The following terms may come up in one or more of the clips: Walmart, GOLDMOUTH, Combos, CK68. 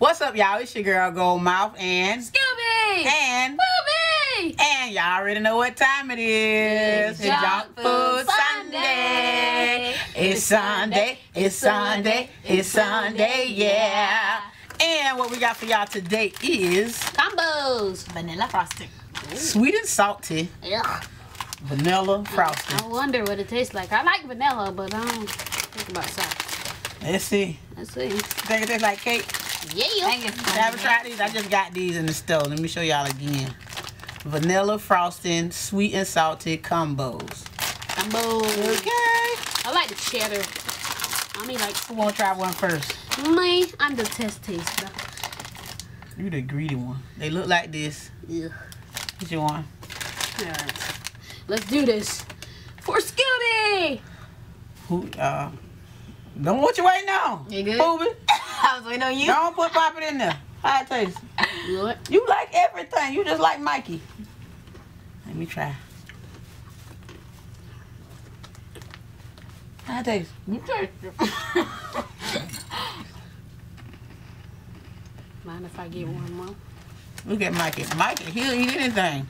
What's up, y'all? It's your girl Goldmouth and Scooby and Booby, and y'all already know what time it is. It's Junk Food Sunday. It's Sunday. It's Sunday. It's Sunday. Yeah. And what we got for y'all today is combos vanilla frosting, sweet and salty. Yeah. Vanilla frosting. I wonder what it tastes like. I like vanilla, but I don't think about salt. Let's see. Let's see. Think it tastes like cake? Yeah. I haven't tried these. I just got these in the store. Let me show y'all again. Vanilla frosting, sweet and salty combos. Combos. Okay. I like the cheddar. I mean, like. Who won't try one first? Me. I'm the test taster. You the greedy one. They look like this. Yeah. Here's your one. All right. Let's do this for Scooby. Who? Don't want you right now. You good? Scooby. I was waiting on you. Don't put Pop in there. How it taste? Good. You like everything. You just like Mikey. Let me try. How it taste? You taste it. Mind if I get one more? Look at Mikey. Mikey, he'll eat anything.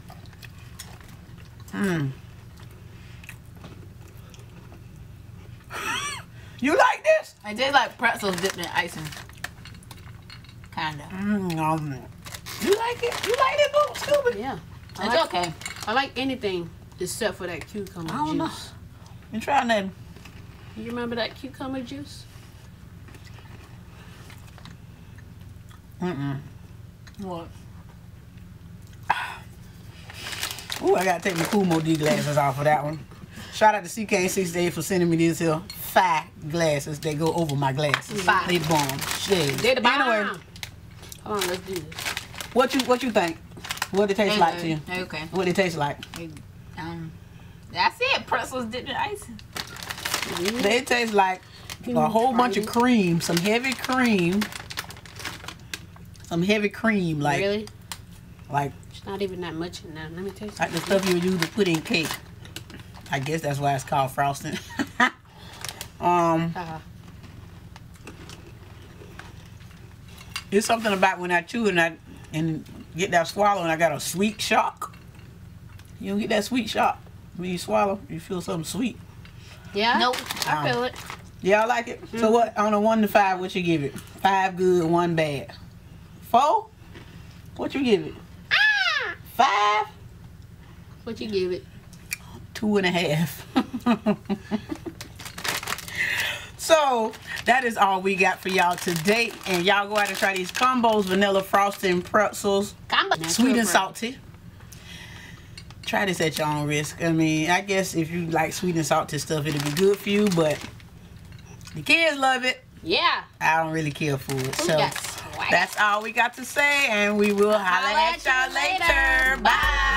Hmm. You like this? I did like pretzels dipped in icing. Kinda. You like it? You like it, Boo? Scooby? Yeah. It's like, okay. I like anything except for that cucumber juice. I don't know. You try nothing. You remember that cucumber juice? Mm-mm. What? Ooh, I gotta take my Kumo D glasses off for that one. Shout out to CK68 for sending me these here 5 glasses that go over my glasses. 5. They bomb. Shades. They the bomb. Anyway, hold on, let's do this. What you think? What it taste like to you? Okay. What it taste like? That's it. Pretzels dipped in icing. Mm-hmm. They taste like a whole bunch of cream, some heavy cream, like. Really? Like. It's not even that much in there. Let me taste it. Like the stuff you use to put in cake. I guess that's why it's called frosting. It's something about when I chew and I get that swallow and I got a sweet shock. You don't get that sweet shock when you swallow. You feel something sweet. Yeah. Nope. I feel it. Yeah, I like it. Mm. So what? On a 1 to 5, what you give it? 5 good, 1 bad. 4? What you give it? 5. What you give it? 2.5. So that is all we got for y'all today, and y'all go out and try these combos, vanilla frosting, pretzels, sweet and salty. Try this at your own risk. I mean, I guess if you like sweet and salty stuff, it'll be good for you, but the kids love it. Yeah. I don't really care for it. So. Yes. That's all we got to say, and we will holla at y'all later. Bye.